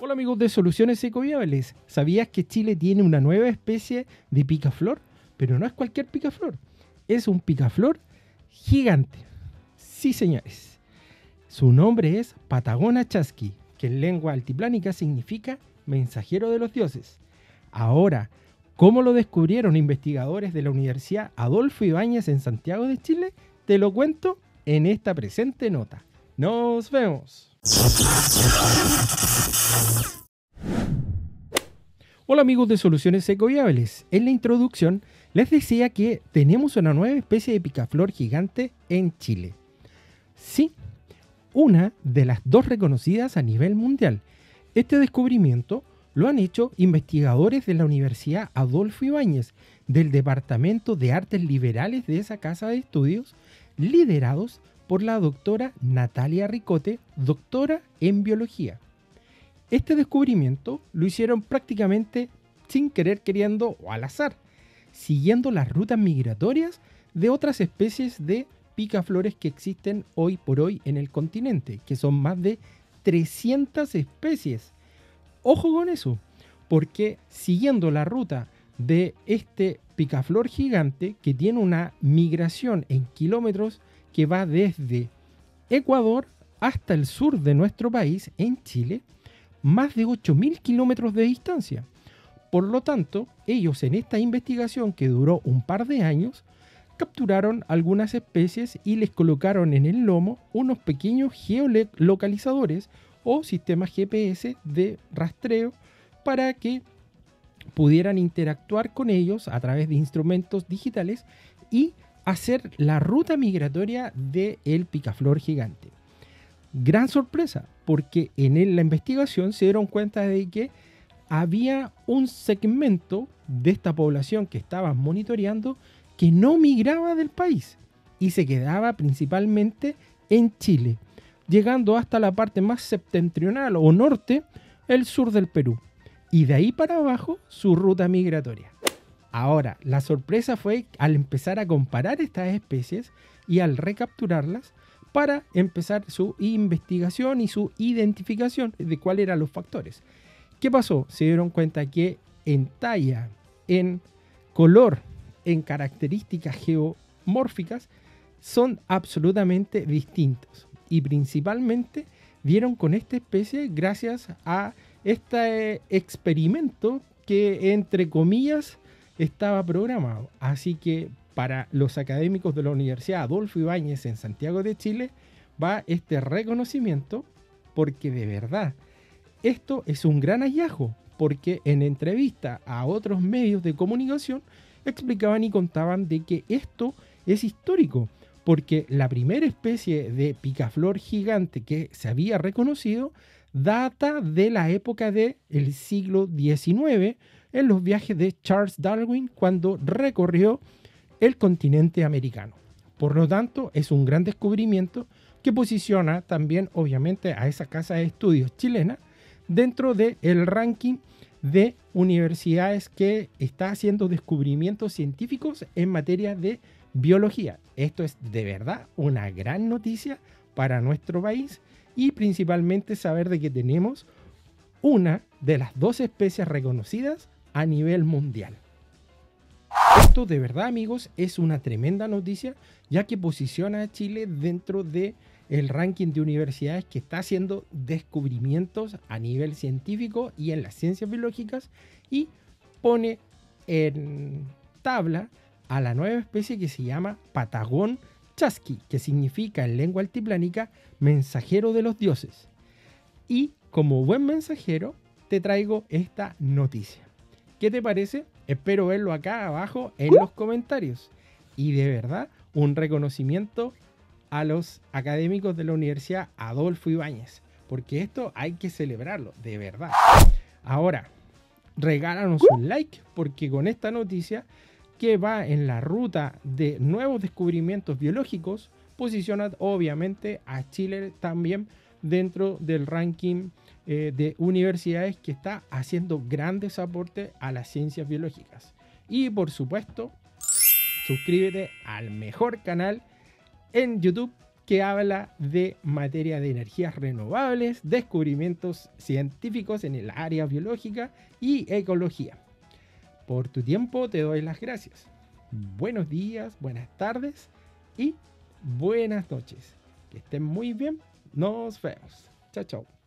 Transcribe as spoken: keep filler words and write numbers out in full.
Hola amigos de Soluciones Ecoviables. ¿Sabías que Chile tiene una nueva especie de picaflor? Pero no es cualquier picaflor, es un picaflor gigante. Sí señores, su nombre es Patagona Chasqui, que en lengua altiplánica significa mensajero de los dioses. Ahora, ¿cómo lo descubrieron investigadores de la Universidad Adolfo Ibáñez en Santiago de Chile? Te lo cuento en esta presente nota. ¡Nos vemos! Hola amigos de Soluciones Ecoviables. En la introducción les decía que tenemos una nueva especie de picaflor gigante en Chile. Sí, una de las dos reconocidas a nivel mundial. Este descubrimiento lo han hecho investigadores de la Universidad Adolfo Ibáñez, del Departamento de Artes Liberales de esa casa de estudios, liderados por la doctora Natalia Ricote, doctora en biología. Este descubrimiento lo hicieron prácticamente sin querer queriendo o al azar, siguiendo las rutas migratorias de otras especies de picaflores que existen hoy por hoy en el continente, que son más de trescientas especies. Ojo con eso, porque siguiendo la ruta de este picaflor gigante, que tiene una migración en kilómetros que va desde Ecuador hasta el sur de nuestro país, en Chile, más de ocho mil kilómetros de distancia. Por lo tanto, ellos en esta investigación, que duró un par de años, capturaron algunas especies y les colocaron en el lomo unos pequeños geolocalizadores o sistemas G P S de rastreo para que pudieran interactuar con ellos a través de instrumentos digitales y hacer la ruta migratoria del picaflor gigante. Gran sorpresa, porque en la investigación se dieron cuenta de que había un segmento de esta población que estaban monitoreando que no migraba del país y se quedaba principalmente en Chile, llegando hasta la parte más septentrional o norte, el sur del Perú, y de ahí para abajo su ruta migratoria. Ahora, la sorpresa fue al empezar a comparar estas especies y al recapturarlas para empezar su investigación y su identificación de cuáles eran los factores. ¿Qué pasó? Se dieron cuenta que en talla, en color, en características geomórficas son absolutamente distintos, y principalmente dieron con esta especie gracias a este experimento que, entre comillas, estaba programado. Así que para los académicos de la Universidad Adolfo Ibáñez en Santiago de Chile va este reconocimiento, porque de verdad esto es un gran hallazgo, porque en entrevista a otros medios de comunicación explicaban y contaban de que esto es histórico, porque la primera especie de picaflor gigante que se había reconocido data de la época del siglo diecinueve, en los viajes de Charles Darwin, cuando recorrió el continente americano. Por lo tanto, es un gran descubrimiento que posiciona también, obviamente, a esa casa de estudios chilena dentro del ranking de universidades que está haciendo descubrimientos científicos en materia de biología. Esto es de verdad una gran noticia para nuestro país, y principalmente saber de que tenemos una de las dos especies reconocidas a nivel mundial. Esto de verdad, amigos, es una tremenda noticia, ya que posiciona a Chile dentro de el ranking de universidades que está haciendo descubrimientos a nivel científico y en las ciencias biológicas, y pone en tabla a la nueva especie que se llama Patagón Chasqui, que significa en lengua altiplánica mensajero de los dioses. Y como buen mensajero te traigo esta noticia. ¿Qué te parece? Espero verlo acá abajo en los comentarios. Y de verdad, un reconocimiento a los académicos de la Universidad Adolfo Ibáñez, porque esto hay que celebrarlo, de verdad. Ahora, regálanos un like, porque con esta noticia que va en la ruta de nuevos descubrimientos biológicos, posiciona obviamente a Chile también dentro del ranking eh, de universidades que está haciendo grandes aportes a las ciencias biológicas. Y por supuesto, suscríbete al mejor canal en YouTube, que habla de materia de energías renovables, descubrimientos científicos en el área biológica y ecología. Por tu tiempo te doy las gracias. Buenos días, buenas tardes y buenas noches. Que estén muy bien. Nos vemos. Chao, chao.